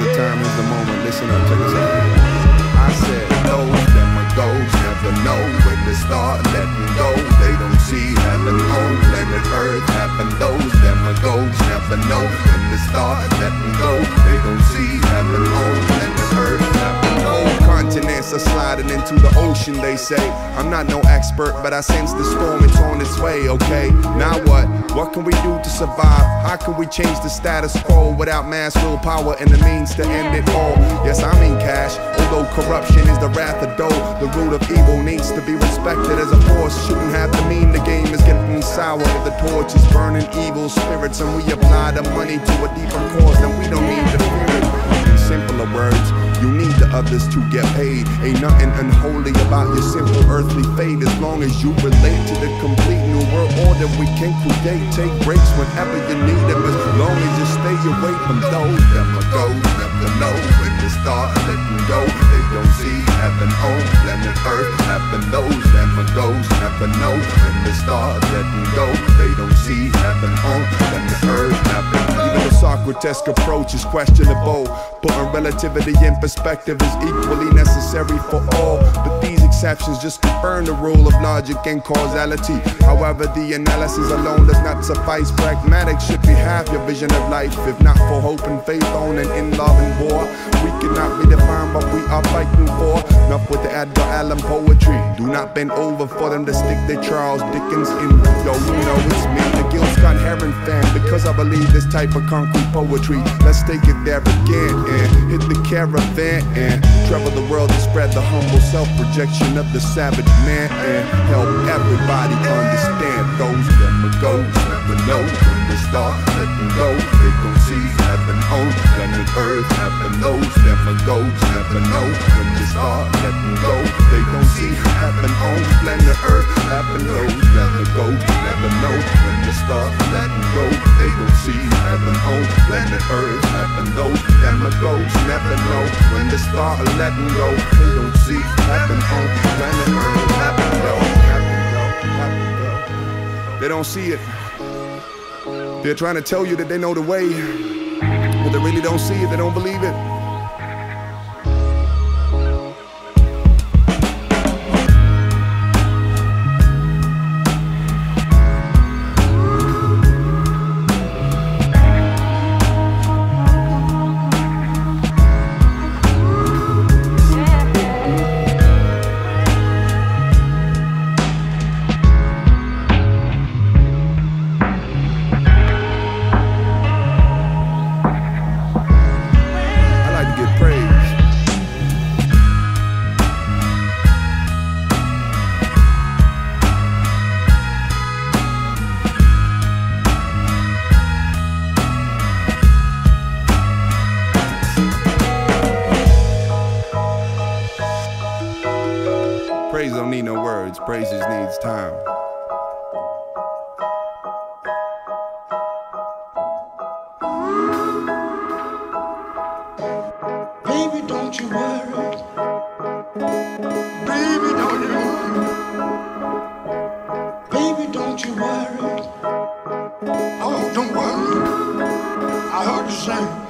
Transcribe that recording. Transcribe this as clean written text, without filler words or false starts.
is the time, is the moment. Listen up, check this out. I said those that my goals never know when they start letting go. They don't see heaven on planet Earth happen. Those that my goals never know when they start letting go. They don't see heaven on planet Earth happen. Old continents are sliding into the ocean, they say. I'm not no expert, but I sense the storm, it's on its way, okay? Now what? What can we do to survive? How can we change the status quo without mass willpower and the means to end it all? Yes, I mean cash, although corruption is the wrath of dough. The root of evil needs to be respected as a force. Shouldn't have to mean the game is getting sour. If the torch is burning evil spirits and we apply the money to a deeper cause, then we don't need to fear it. In simpler words, you need the others to get paid. Ain't nothing unholy about your simple earthly fate. As long as you relate to the complete new world order we can create. Take breaks whenever you need them, as long as you stay away from those that my goals never know. When you start letting go, they don't see heaven on planet Earth happen. Those that my goals never know. When you start letting go, they don't see heaven on planet Earth happen. Even the Socrates approach is questionable. Putting relativity in perspective is equally necessary for all, but these exceptions just confirm the rule of logic and causality. However, the analysis alone does not suffice. Pragmatic should be half your vision of life, if not for hope and faith on and in love and war. We cannot redefine what we are fighting for. Enough with the Edgar Allan poetry. Do not bend over for them to stick their Charles Dickens in. Yo, you know it's me, the Gil Scott Heron fan, because I believe this type of concrete poetry. Let's take it there again and hit the caravan and travel the world to spread the humble self-projection of the savage man and help everybody understand those that my goals never know. When they start letting go, they gon' see heaven on planet Earth happen. Those that my goals never know. When they start letting go, they gon' see heaven on planet Earth happen. Those that my goals never know. When they start letting go, they gon' see heaven on planet Earth happen. Those that my goals never know. When they start letting go, they don't see heaven on planet Earth happen. They don't see it. They're trying to tell you that they know the way, but they really don't see it. They don't believe it. Praise don't need no words, praise just needs time. Baby, don't you worry. Baby, don't you worry. Baby, don't you worry. Oh, don't worry. I heard you sing.